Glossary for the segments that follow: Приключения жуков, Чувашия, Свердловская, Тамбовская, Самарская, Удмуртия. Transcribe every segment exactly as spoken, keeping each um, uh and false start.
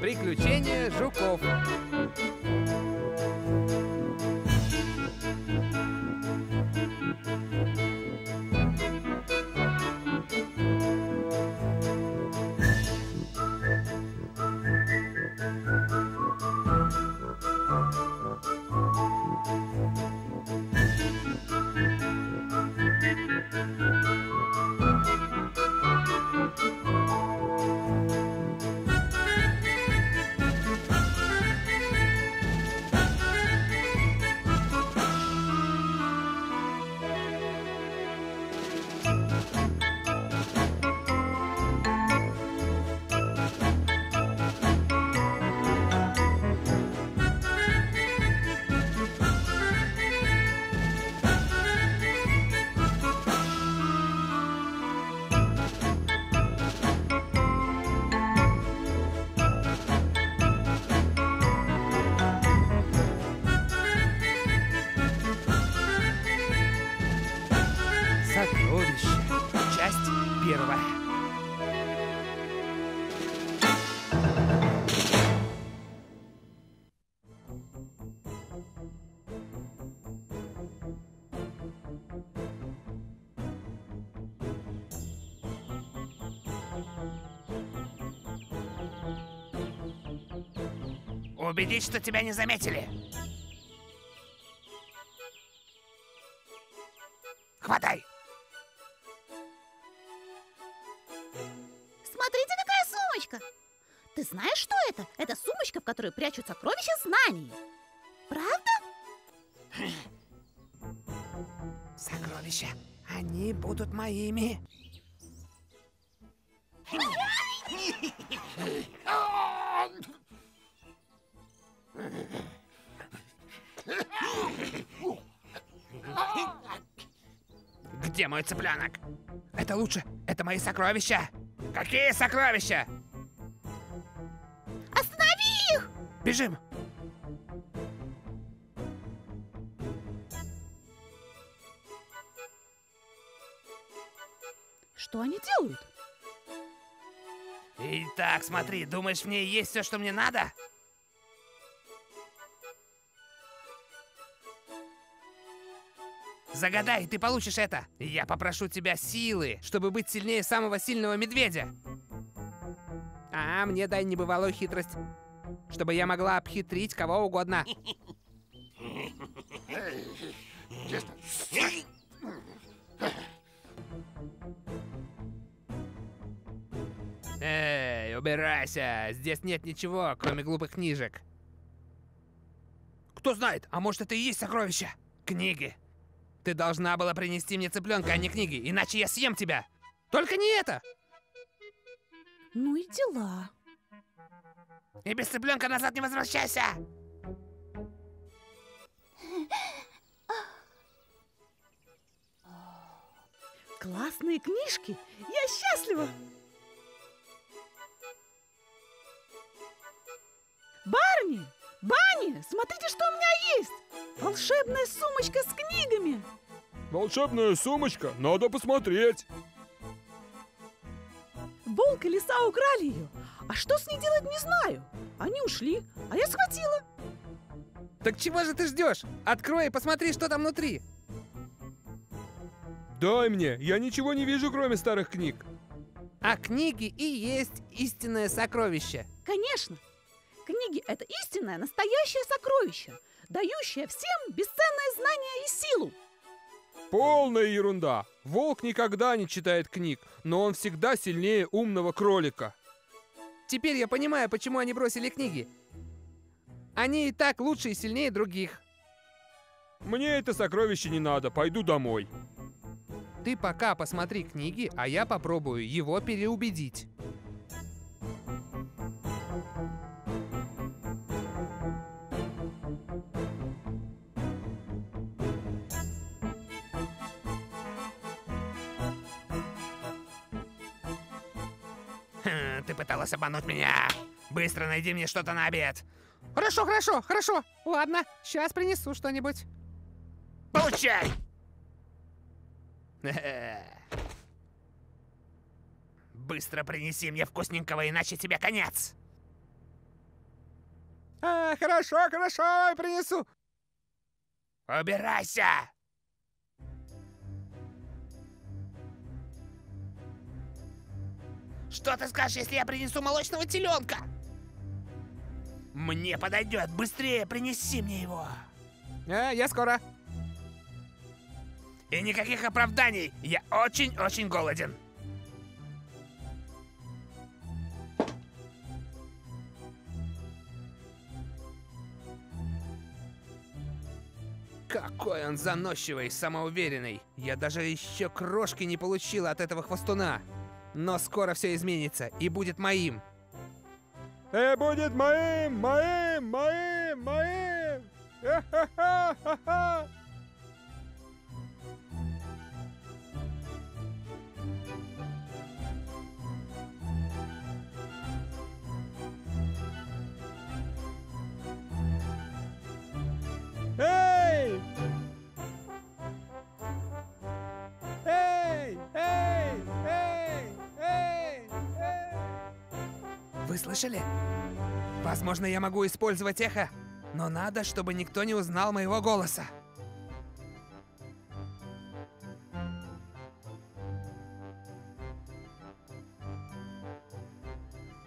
Приключения жуков. Сокровища. Часть первая. Убедись, что тебя не заметили. Хватай! Смотрите, какая сумочка! Ты знаешь, что это? Это сумочка, в которой прячут сокровища знаний. Правда? Сокровища, они будут моими. Где мой цыпленок? Это лучше, это мои сокровища. Какие сокровища? Останови их! Бежим! Что они делают? Итак, смотри, думаешь, в ней есть все, что мне надо? Загадай, ты получишь это. Я попрошу тебя силы, чтобы быть сильнее самого сильного медведя. А мне дай небывалую хитрость, чтобы я могла обхитрить кого угодно. Эй, убирайся. Здесь нет ничего, кроме глупых книжек. Кто знает, а может, это и есть сокровища? Книги. Ты должна была принести мне цыпленка, а не книги, иначе я съем тебя. Только не это. Ну и дела. И без цыпленка назад не возвращайся. Классные книжки. Я счастлива. Барни, Банни, смотрите, что у меня есть. Волшебная сумочка с книгами. Волшебная сумочка? Надо посмотреть. Волк и лиса украли ее. А что с ней делать, не знаю. Они ушли, а я схватила. Так чего же ты ждешь? Открой и посмотри, что там внутри. Дай мне, я ничего не вижу, кроме старых книг. А книги и есть истинное сокровище. Конечно. Книги — это истинное, настоящее сокровище, дающее всем бесценное знание и силу. Полная ерунда. Волк никогда не читает книг, но он всегда сильнее умного кролика. Теперь я понимаю, почему они бросили книги. Они и так лучше и сильнее других. Мне это сокровище не надо, пойду домой. Ты пока посмотри книги, а я попробую его переубедить. Ты пыталась обмануть меня. Быстро найди мне что-то на обед. Хорошо, хорошо, хорошо. Ладно, сейчас принесу что-нибудь. Получай! Быстро принеси мне вкусненького, иначе тебе конец. А, хорошо, хорошо, принесу. Убирайся! Что ты скажешь, если я принесу молочного теленка? Мне подойдет, быстрее принеси мне его. А, я скоро. И никаких оправданий, я очень-очень голоден. Какой он заносчивый, самоуверенный. Я даже еще крошки не получила от этого хвостуна. Но скоро все изменится и будет моим. И будет моим, моим, моим, моим. Э-ха-ха-ха-ха. Эй! Эй! Эй! Эй! Эй! Эй! Вы слышали? Возможно, я могу использовать эхо, но надо, чтобы никто не узнал моего голоса.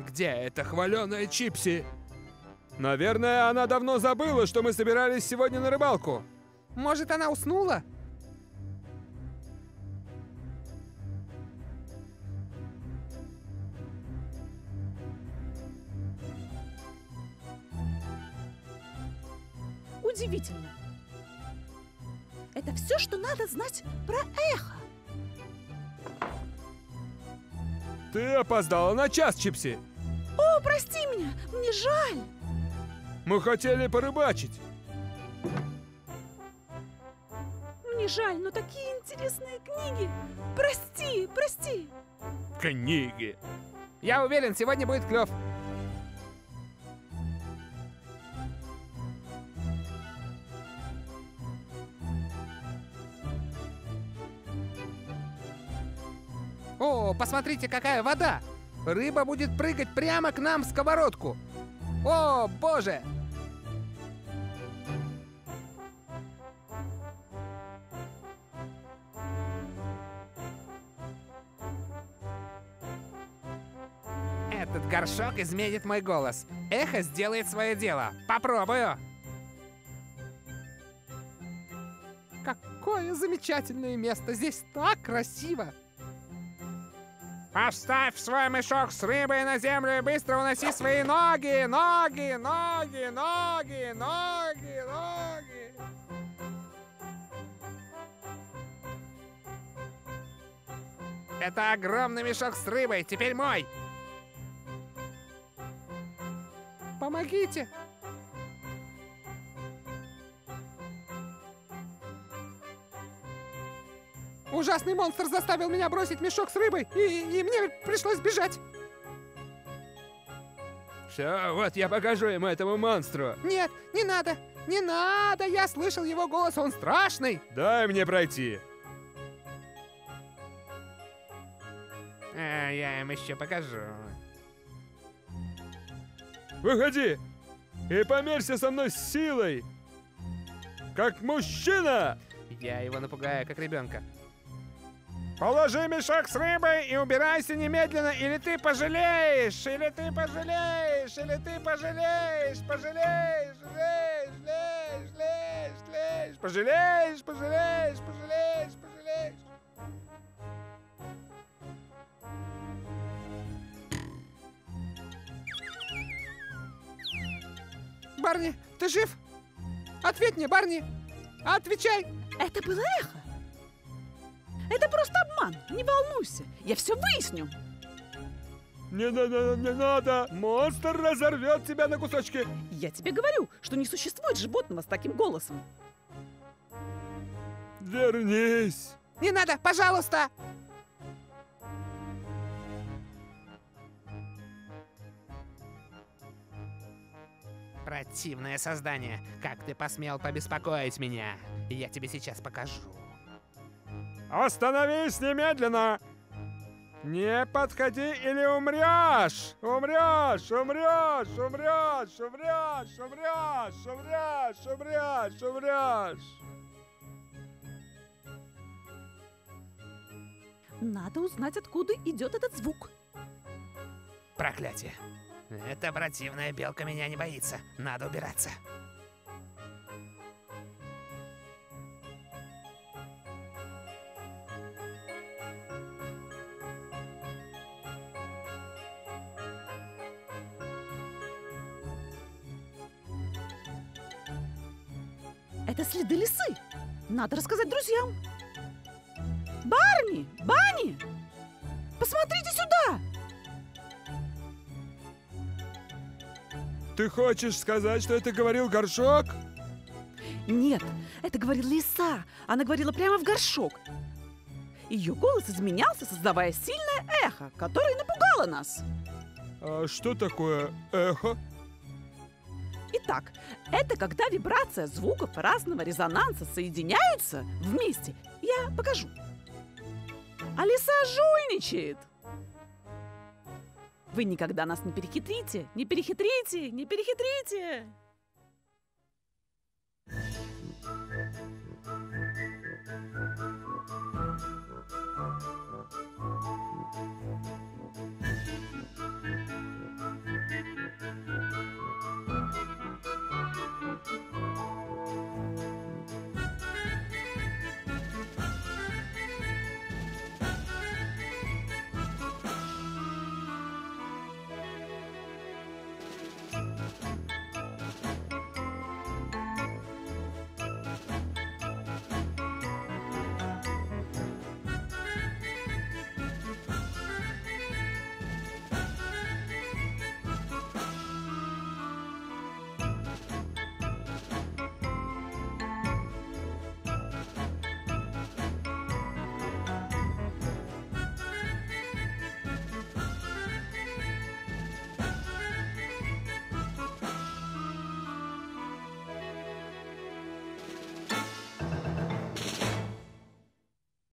Где эта хваленая Чипси? Наверное, она давно забыла, что мы собирались сегодня на рыбалку. Может, она уснула? Удивительно. Это все, что надо знать про эхо. Ты опоздала на час, Чипси. О, прости меня, мне жаль. Мы хотели порыбачить. Мне жаль, но такие интересные книги. Прости, прости. Книги. Я уверен, сегодня будет клёв. О, посмотрите, какая вода. Рыба будет прыгать прямо к нам в сковородку. О, боже! Этот горшок изменит мой голос. Эхо сделает свое дело. Попробую! Какое замечательное место! Здесь так красиво! Поставь свой мешок с рыбой на землю и быстро уноси свои ноги, ноги, ноги, ноги, ноги, ноги. Это огромный мешок с рыбой, теперь мой. Помогите. Ужасный монстр заставил меня бросить мешок с рыбой, и, и мне пришлось бежать. Все, вот я покажу ему, этому монстру. Нет, не надо, не надо, я слышал его голос, он страшный. Дай мне пройти. А, я им еще покажу. Выходи и померься со мной с силой, как мужчина. Я его напугаю, как ребенка. Положи мешок с рыбой и убирайся немедленно, или ты пожалеешь, или ты пожалеешь, или ты пожалеешь, пожалеешь, жалеешь, жалеешь, жалеешь, жалеешь, пожалеешь, пожалеешь, пожалеешь, пожалеешь. Барни, ты жив? Ответь мне, Барни! Отвечай! Это было эхо! Это просто обман, не волнуйся, я все выясню. Не надо, не надо, монстр разорвет тебя на кусочки. Я тебе говорю, что не существует животного с таким голосом. Вернись. Не надо, пожалуйста. Противное создание, как ты посмел побеспокоить меня? Я тебе сейчас покажу. Остановись немедленно! Не подходи или умрешь! Умрешь! Умрешь! Умрешь! Умрешь! Умрешь! Умрешь! Умрешь! Умрешь! Надо узнать, откуда идет этот звук. Проклятие! Эта противная белка меня не боится. Надо убираться. Это следы лисы. Надо рассказать друзьям. Барни! Банни! Посмотрите сюда! Ты хочешь сказать, что это говорил горшок? Нет, это говорила лиса. Она говорила прямо в горшок. Ее голос изменялся, создавая сильное эхо, которое напугало нас. А что такое эхо? Итак, это когда вибрация звуков разного резонанса соединяются вместе. Я покажу. А лиса жульничает. Вы никогда нас не перехитрите, не перехитрите, не перехитрите!